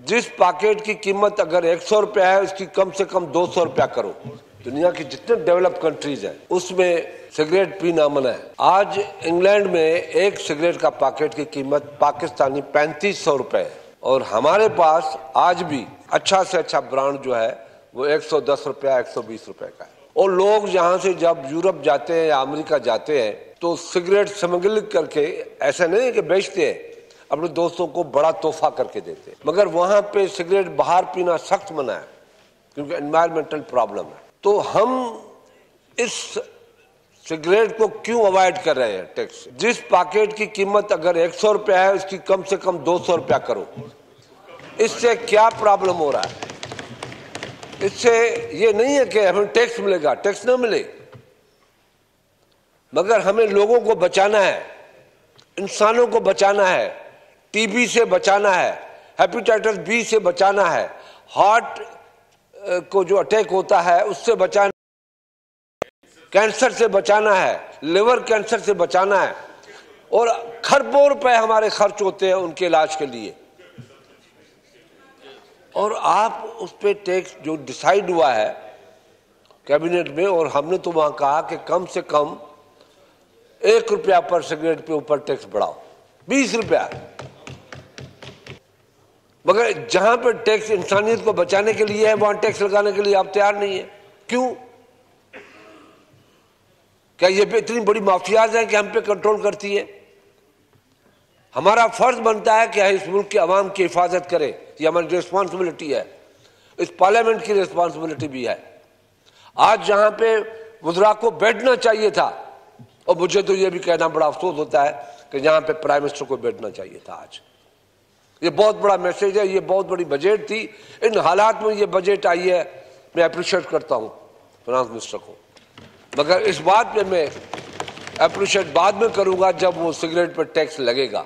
जिस पैकेट की कीमत अगर 100 रुपया है, उसकी कम से कम 200 रुपया करो। दुनिया की जितने डेवलप कंट्रीज हैं, उसमें सिगरेट पीना मना है। आज इंग्लैंड में एक सिगरेट का पैकेट की कीमत पाकिस्तानी 3500 रुपए है, और हमारे पास आज भी अच्छा से अच्छा ब्रांड जो है वो 110 रुपया 120 रुपए का है। और लोग यहाँ से जब यूरोप जाते हैं या अमेरिका जाते हैं तो सिगरेट स्मगल करके, ऐसा नहीं है कि बेचते हैं, अपने दोस्तों को बड़ा तोहफा करके देते हैं। मगर वहाँ पे सिगरेट बाहर पीना सख्त मना है, क्योंकि एनवायरमेंटल प्रॉब्लम है। तो हम इस सिगरेट को क्यों अवॉइड कर रहे हैं टैक्स? जिस पैकेट की कीमत अगर 100 रुपया है, उसकी कम से कम 200 रुपया करो। इससे क्या प्रॉब्लम हो रहा है? इससे ये नहीं है कि हमें टैक्स मिलेगा, टैक्स ना मिले, मगर हमें लोगों को बचाना है, इंसानों को बचाना है, टीबी से बचाना है, हेपेटाइटिस बी से बचाना है, हार्ट को जो अटैक होता है उससे बचाना है, कैंसर से बचाना है, लिवर कैंसर से बचाना है। और खरबों रुपए हमारे खर्च होते हैं उनके इलाज के लिए, और आप उस पर टैक्स जो डिसाइड हुआ है कैबिनेट में, और हमने तो वहाँ कहा कि कम से कम 1 रुपया पर सिगरेट पे ऊपर टैक्स बढ़ाओ, 20 रुपया। मगर जहां पे टैक्स इंसानियत को बचाने के लिए है, वहां टैक्स लगाने के लिए आप तैयार नहीं है। क्यों? क्या ये पे इतनी बड़ी माफियाज है कि हम पे कंट्रोल करती है? हमारा फर्ज बनता है कि इस मुल्क के अवाम की हिफाजत करें, ये हमारी रिस्पॉन्सिबिलिटी है, इस पार्लियामेंट की रिस्पॉन्सिबिलिटी भी है। आज जहां पे वुज़रा को बैठना चाहिए था, और मुझे तो ये भी कहना बड़ा अफसोस होता है कि यहाँ पे प्राइम मिनिस्टर को बैठना चाहिए था आज। ये बहुत बड़ा मैसेज है, ये बहुत बड़ी बजट थी, इन हालात में ये बजट आई है, मैं अप्रिशिएट करता हूँ फाइनेंस मिनिस्टर को। मगर इस बात पे मैं अप्रिशिएट बाद में करूँगा जब वो सिगरेट पर टैक्स लगेगा।